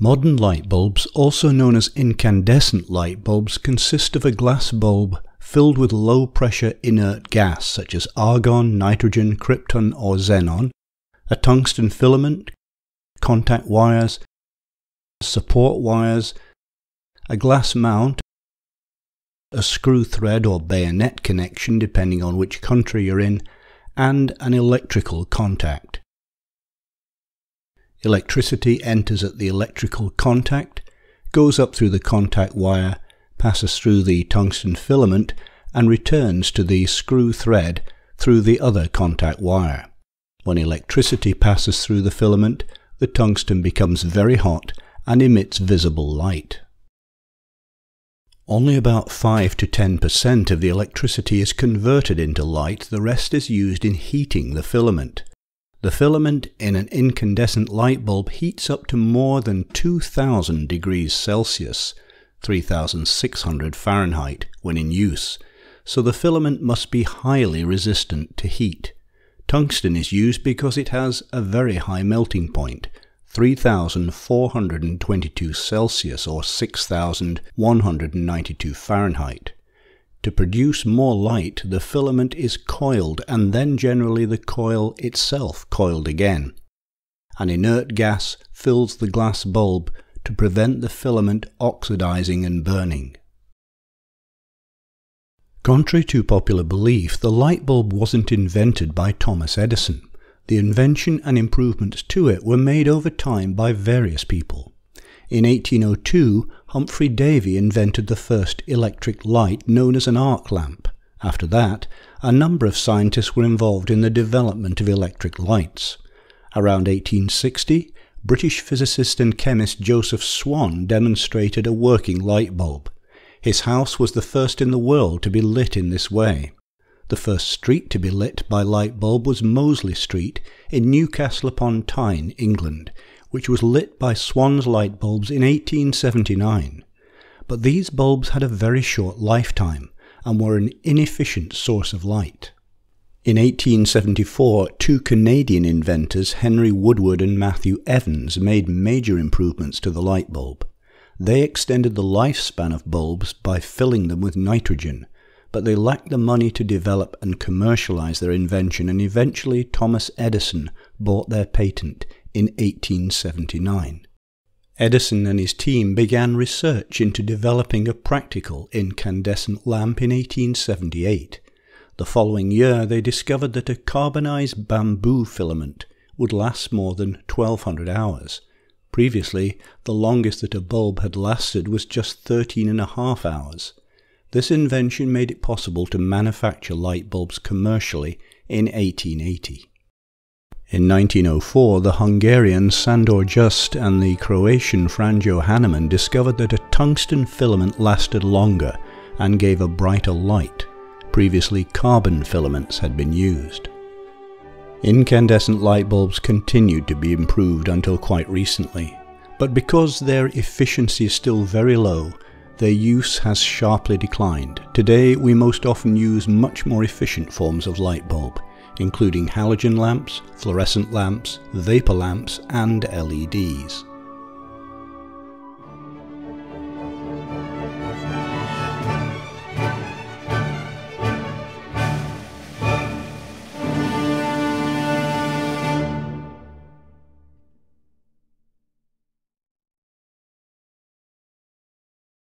Modern light bulbs, also known as incandescent light bulbs, consist of a glass bulb filled with low-pressure inert gas such as argon, nitrogen, krypton or xenon, a tungsten filament, contact wires, support wires, a glass mount, a screw thread or bayonet connection depending on which country you're in, and an electrical contact. Electricity enters at the electrical contact, goes up through the contact wire, passes through the tungsten filament, and returns to the screw thread through the other contact wire. When electricity passes through the filament, the tungsten becomes very hot and emits visible light. Only about 5 to 10% of the electricity is converted into light, the rest is used in heating the filament. The filament in an incandescent light bulb heats up to more than 2,000 degrees Celsius, 3,600 Fahrenheit, when in use, so the filament must be highly resistant to heat. Tungsten is used because it has a very high melting point, 3,422 Celsius or 6,192 Fahrenheit. To produce more light, the filament is coiled and then generally the coil itself coiled again. An inert gas fills the glass bulb to prevent the filament oxidizing and burning. Contrary to popular belief, the light bulb wasn't invented by Thomas Edison. The invention and improvements to it were made over time by various people. In 1802, Humphry Davy invented the first electric light known as an arc lamp. After that, a number of scientists were involved in the development of electric lights. Around 1860, British physicist and chemist Joseph Swan demonstrated a working light bulb. His house was the first in the world to be lit in this way. The first street to be lit by light bulb was Mosley Street in Newcastle-upon-Tyne, England, which was lit by Swan's light bulbs in 1879. But these bulbs had a very short lifetime and were an inefficient source of light. In 1874, two Canadian inventors, Henry Woodward and Matthew Evans, made major improvements to the light bulb. They extended the lifespan of bulbs by filling them with nitrogen, but they lacked the money to develop and commercialize their invention, and eventually Thomas Edison bought their patent in 1879. Edison and his team began research into developing a practical incandescent lamp in 1878. The following year they discovered that a carbonized bamboo filament would last more than 1200 hours. Previously, the longest that a bulb had lasted was just 13.5 hours. This invention made it possible to manufacture light bulbs commercially in 1880. In 1904, the Hungarian Sandor Just and the Croatian Franjo Hanneman discovered that a tungsten filament lasted longer and gave a brighter light. Previously, carbon filaments had been used. Incandescent light bulbs continued to be improved until quite recently, but because their efficiency is still very low, their use has sharply declined. Today we most often use much more efficient forms of light bulb, including halogen lamps, fluorescent lamps, vapor lamps and LEDs.